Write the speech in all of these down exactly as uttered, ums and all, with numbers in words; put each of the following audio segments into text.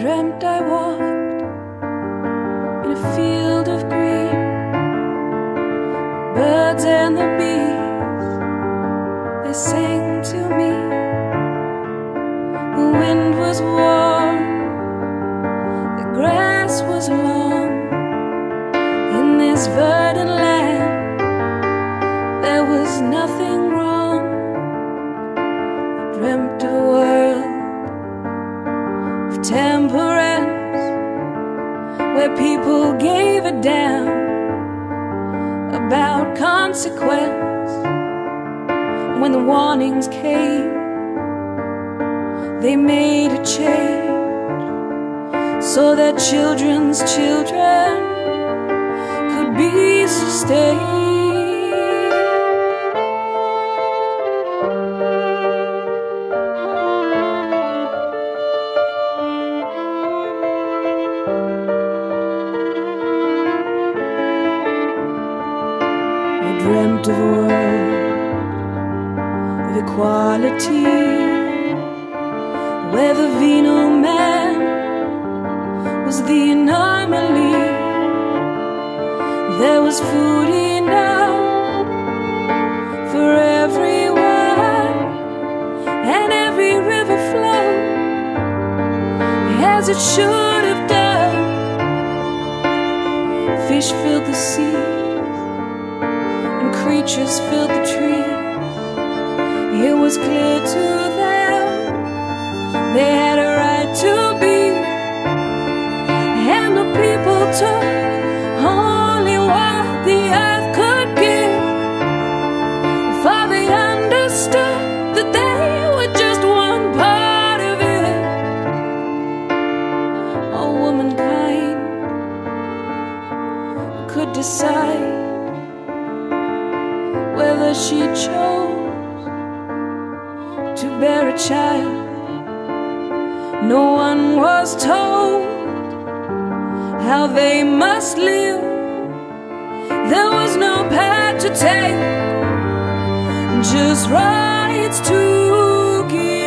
dreamt I walked in a field of green, the birds and the bees, they sang to me. The wind was warm, the grass was long. In this verdant land, there was nothing wrong. I dreamt a world of temperance, where people gave a damn about consequence. When the warnings came, they made a change so that children's children could be sustained. I dreamt of a world of equality, where the venal man was the anomaly. There was food enough for everyone, and every river flowed as it should have done. Fish filled the sea, creatures filled the trees. It was clear to them they had a right to be, and the people took only what the earth could give, for they understood that they were just one part of it. All womankind could decide whether she chose to bear a child. No one was told how they must live. There was no path to take, just rights to give.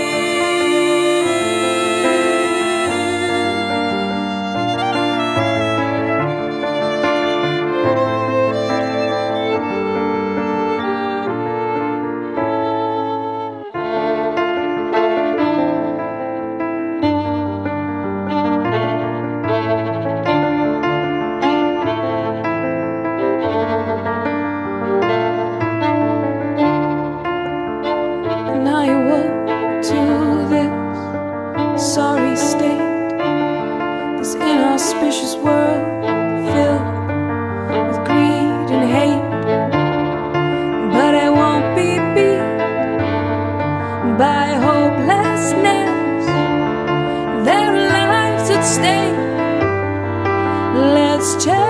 Sorry state, this inauspicious world filled with greed and hate. But I won't be beat by hopelessness. There are lives at stake. Let's check.